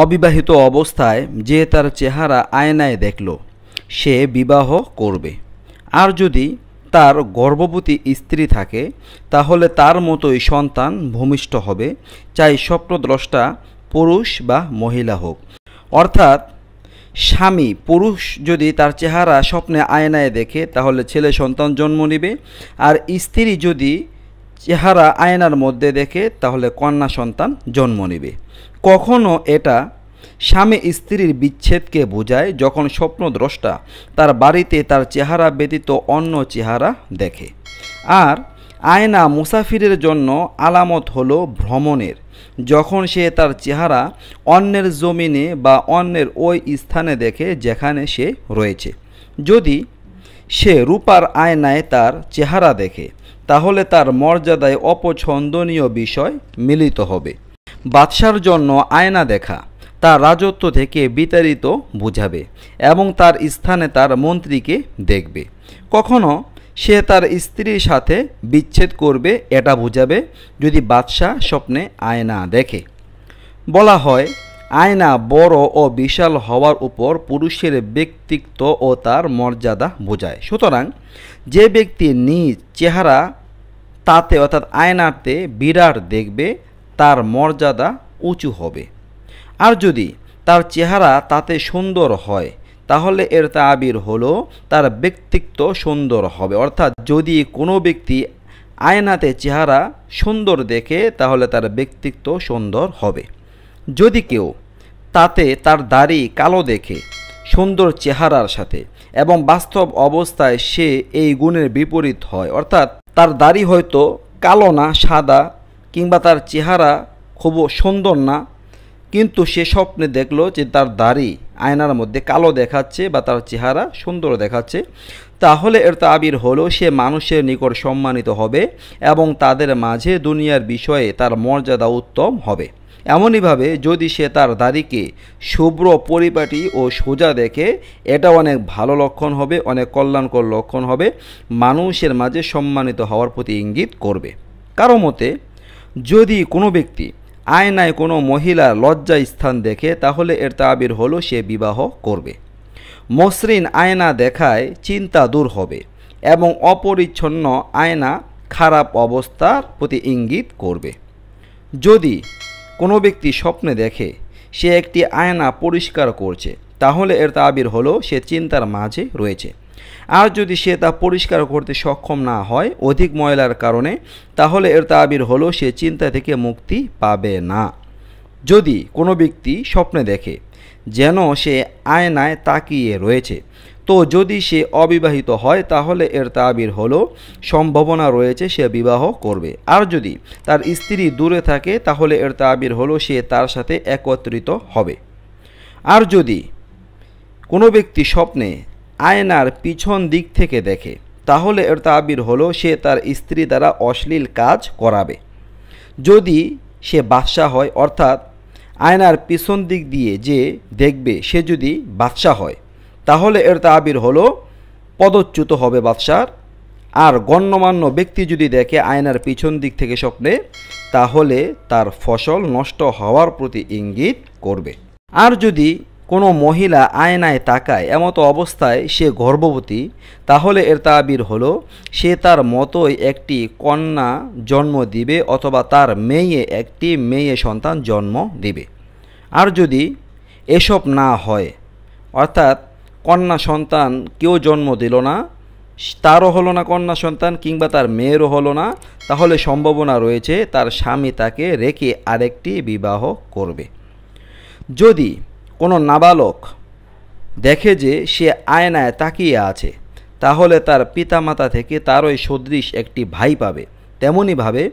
अविवाहित अवस्थाय जे तार चेहरा आयनाय देखलो से विवाह करबे और यदि तार गर्भवती स्त्री थाके ताहले तार मतोई सन्तान भूमिष्ठ होबे चाहे स्वप्नद्रष्टा पुरुष बा महिला होक। अर्थात स्वामी पुरुष यदि तार चेहरा स्वप्ने आयनाय देखे ताहले छेले सन्तान जन्म नेबे और स्त्री यदि चेहरा आयनार मध्य देखे ताहले कन्या सन्तान जन्म नेबे। कखनो एटा स्वामी स्त्रीर विच्छेद के बोझाय जखन स्वप्नद्रष्टा तार बाड़ीते तार चेहरा व्यतीत अन्य चेहरा देखे। और आयना मुसाफिरेर जन्य आलामत हलो भ्रमणेर जखन से तार चेहरा अन्येर जमिने बा अन्येर ओई स्थाने देखे जेखाने से रयेछे। यदि से रूपार आयनाय तार चेहरा देखे ताहले तार मर्यादाय अपछंदनीय विषय मिलित हबे। बादशाहर जन्य आयना देखा तार राजत्व थेके बिताड़ित बुझाबे एवं तार स्थाने तार मंत्री के देखबे। कखनो से तार स्त्रीर साथे विच्छेद करबे एटा बुझाबे यदि बादशाह स्वप्ने आयना देखे। बला हय आयना बड़ो ओ विशाल हवार उपर पुरुषेर व्यक्तित्व ओ तार मर्यादा बोझाय। सुतरां जे व्यक्ति निज चेहरा ताते अर्थात आयनाते बिराट देखबे तार मर्यादा उंचू होबे। और यदि तार चेहरा ताते सुंदर है ताहले एर ताबिर हलो तार व्यक्तित्व सुंदर होबे। अर्थात यदि कोनो व्यक्ति आयनाते चेहरा सुंदर देखे ताहले तार व्यक्तित्व सुंदर होबे। यदि केउ ताते तार दाढ़ी कालो देखे सुंदर चेहरार साथे एवं वास्तव अवस्थाय से एई गुणेर विपरीत है अर्थात तार दाढ़ी होयतो कालो ना सादा किंबा तार चेहरा खूब सुंदर ना किन्तु से स्वप्ने देखलो जे तार दाढ़ी आयनार मध्य कालो देखाच्छे बा तार चेहरा सुंदर देखाच्छे ताहले एर ताबिर हलो से मानुषेर निकट सम्मानित होबे एवं तादेर माझे दुनियार विषये तार मर्यादा उत्तम होबे। एमोनी भावे यदि से तार दाढ़ीके शुभ्र परिपाटी ओ सोजा देखे एटा अनेक भालो लक्षण होबे अनेक कल्याणकर लक्षण होबे मानुषेर माझे सम्मानित हवार प्रति इंगित करबे। कारो मते यदि कोनो व्यक्ति आयनाय कोनो महिला लज्जा स्थान देखे ताहले एर ताबिर हलो से विवाह करबे। मसृण आयना देखाय चिंता दूर होबे एवं अपरिच्छन्न आयना खराब अवस्थार प्रति इंगित करबे। यदि कोनो व्यक्ति स्वप्ने देखे से एकटी आयना परिष्कार करछे ताहले एर ताबिर हलो से चिंतार माझे रयेछे। और यदि से ता परिष्कार करते सक्षम ना हय अधिक मयलार कारणे ताहले एर ताबिर हलो से चिंता थेके मुक्ति पाबे ना। यदि कोनो व्यक्ति स्वप्ने देखे जेन से आयनाय ताकिये रयेछे तो यदि से अविवाहित हय ताहले एर ताबिर हलो सम्भावना रयेछे से विवाह करबे। और यदि तार स्त्री दूरे थाके ताहले एर ताबिर हलो से तार साथे एकत्रित हबे। और यदि कोनो व्यक्ति स्वप्ने आयनार पीछन दिक थेके देखे ताहले एर ताबिर हलो से तार स्त्री द्वारा अश्लील काज कराबे। यदि से बादशाह हय अर्थात आयनार पीछन दिक दिए जे देखबे से यदि बादशाह हय ताहले एर ताबिर हलो पदच्युत होबे बादशाहर। और गण्यमान्य व्यक्ति यदि देखे आयनार पीछन दिक थेके स्वप्ने ताहले तार फसल नष्ट हवार प्रति इंगित करबे। और यदि कोनो महिला आयनाय ताकाय एमतो अवस्थाय से गर्भवती ताहले एर ताबिर हलो से तार मतोई एकटी कन्या जन्म दिबे अथवा तार मेये एकटी मेये सन्तान जन्म दिबे। आर जदि एसब ना हय अर्थात कन्या सन्तान केउ जन्म दिल ना तारो हलो ना कन्या सन्तान किंबा तार मेयेरो हलो ना ताहले सम्भावना रयेछे तार स्वामी ताके रेखे आरेकटी विवाह करबे। यदि कोनो नाबालक देखे जे से आयनाय ताकिये आछे ताहले तार पितामाता थेके तारोई सदृश एकटी भाई पाबे। तेमोनी भावे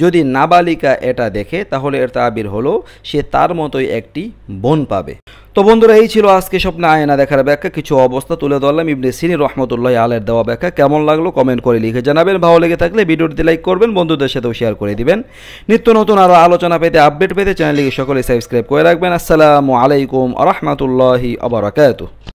यदि नाबालिका एटा देखे ताहले एर ताबिर हलो से तार मतोई एकटी बोन पाबे। तो बंधुरा एई छिलो आजके स्वप्ने आयना देखार व्याख्या किछु अवस्था तुले धरलाम इब्ने सिनी रहमतुल्लाहि आलैहिर देवा व्याख्या। केमन लागलो कमेंट करे लिखे जानाबेन। भालो लेगे थाकले भिडियोटिते लाइक करबेन बंधुदेर साथेओ शेयर करे दिबेन। नित्य नतुन आरो आलोचना पेते आपडेट पेते चैनेलटिके सकलेई सबस्क्राइब करे राखबेन। आससालामु आलाइकुम ओया रहमतुल्लाहि ओया बाराकातुहु।